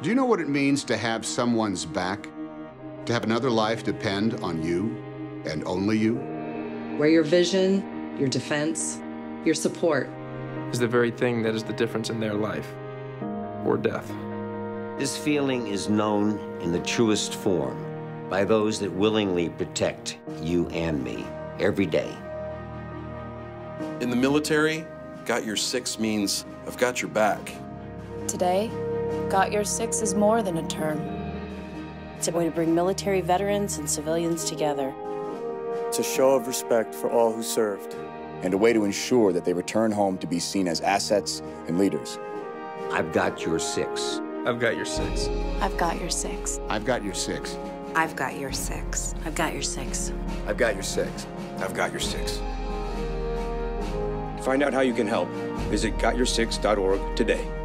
Do you know what it means to have someone's back? To have another life depend on you and only you? Where your vision, your defense, your support is the very thing that is the difference in their life or death. This feeling is known in the truest form by those that willingly protect you and me every day. In the military, Got Your Six means I've got your back. Today, Got Your Six is more than a term. It's a way to bring military veterans and civilians together. It's a show of respect for all who served. And a way to ensure that they return home to be seen as assets and leaders. I've got your six. I've got your six. I've got your six. I've got your six. I've got your six. I've got your six. I've got your six. I've got your six. Find out how you can help. Visit GotYour6.org today.